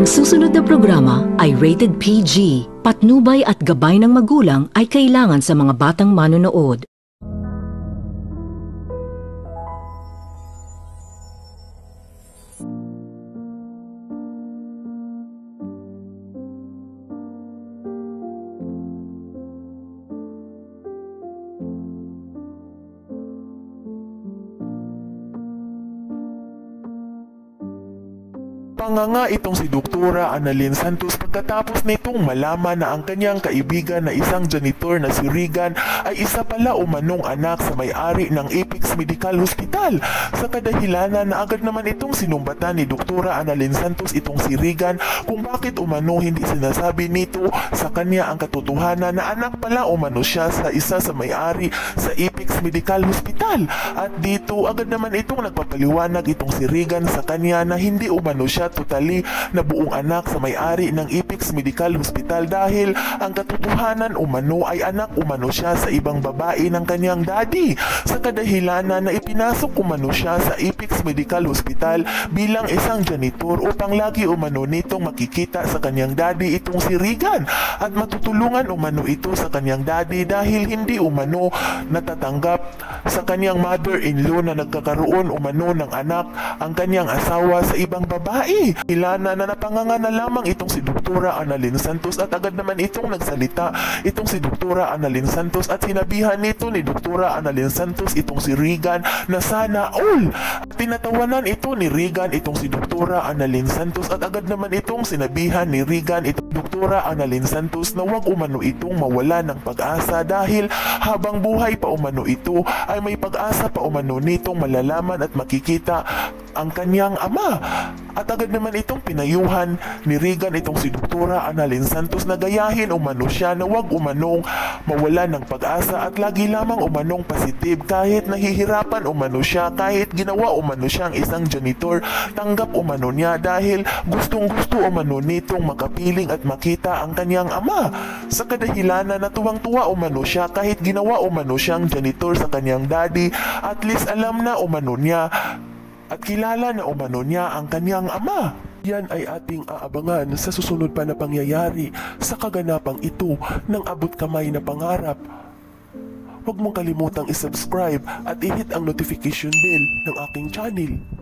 Ang susunod na programa ay rated PG. Patnubay at gabay ng magulang ay kailangan sa mga batang manonood. Nanganga itong si Dr. Annaline Santos pagkatapos nitong malaman na ang kanyang kaibigan na isang janitor na si Regan ay isa pala umanong anak sa may-ari ng Apex Medical Hospital. Sa kadahilanan na agad naman itong sinumbatan ni Dr. Annaline Santos itong si Regan kung bakit umano hindi sinasabi nito sa kanya ang katotohanan na anak pala umano siya sa isa sa may-ari sa Apex Medical Hospital. At dito agad naman itong nagpapaliwanag itong si Regan sa kanya na hindi umano siya totally na buong anak sa may-ari ng Apex Medical Hospital dahil ang katotohanan umano ay anak umano siya sa ibang babae ng kanyang daddy. Sa kadahilanan na ipinasok umano siya sa Apex Medical Hospital bilang isang janitor upang lagi umano nitong makikita sa kanyang daddy itong si Regan at matutulungan umano ito sa kanyang daddy dahil hindi umano natatanggap sa kanyang mother-in-law na nagkakaroon umano ng anak ang kanyang asawa sa ibang babae. Ilana na napanganga na lamang itong si Dr. Annaline Santos at agad naman itong nagsalita itong si Dr. Annaline Santos at sinabihan nito ni Dr. Annaline Santos itong si Regan na sana all. At tinatawanan ito ni Regan itong si Dr. Annaline Santos at agad naman itong sinabihan ni Regan itong Dr. Annaline Santos na huwag umano itong mawala ng pag-asa dahil habang buhay pa umano ito ay may pag-asa pa umano nitong malalaman at makikita ang kanyang ama. At agad naman itong pinayuhan ni Regan itong si Dr. Annaline Santos na gayahin umano siya na huwag umanong mawala ng pag-asa at lagi lamang umanong positive kahit nahihirapan umano siya, kahit ginawa umano siyang isang janitor, tanggap umano niya dahil gustong gusto umano nitong makapiling at makita ang kanyang ama. Sa kadahilanan na tuwang-tuwa umano siya kahit ginawa umano siyang janitor sa kanyang daddy, at least alam na umano niya at kilala na umano niya ang kanyang ama. Yan ay ating aabangan sa susunod pa na pangyayari sa kaganapang ito ng Abot Kamay na Pangarap. Huwag mong kalimutang isubscribe at ihit ang notification bell ng aking channel.